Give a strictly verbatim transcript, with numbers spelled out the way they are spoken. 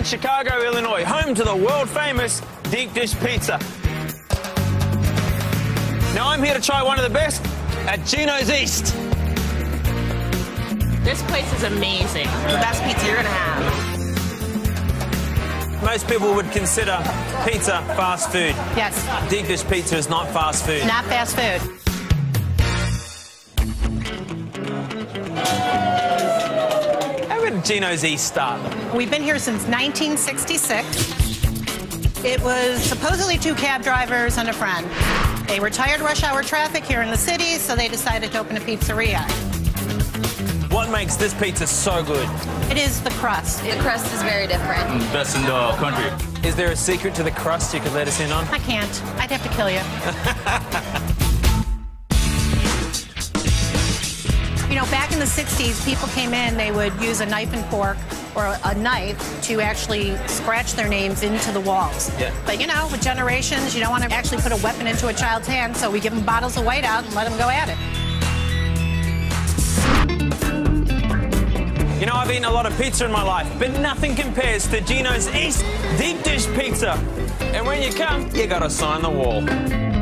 in Chicago, Illinois, home to the world-famous deep dish pizza. Now I'm here to try one of the best at Gino's East. This place is amazing. The best pizza you're gonna have. Most people would consider pizza fast food. Yes. Deep dish pizza is not fast food. Not fast food. Gino's East start? We've been here since nineteen sixty-six. It was supposedly two cab drivers and a friend. They were tired of rush hour traffic here in the city, so they decided to open a pizzeria. What makes this pizza so good? It is the crust. The crust is very different. Best in the country. Is there a secret to the crust you could let us in on? I can't. I'd have to kill you. You know, back in the sixties, people came in, they would use a knife and fork or a knife to actually scratch their names into the walls. Yeah. But, you know, with generations, you don't want to actually put a weapon into a child's hand, so we give them bottles of whiteout and let them go at it. You know, I've eaten a lot of pizza in my life, but nothing compares to Gino's East Deep Dish Pizza. And when you come, you gotta sign the wall.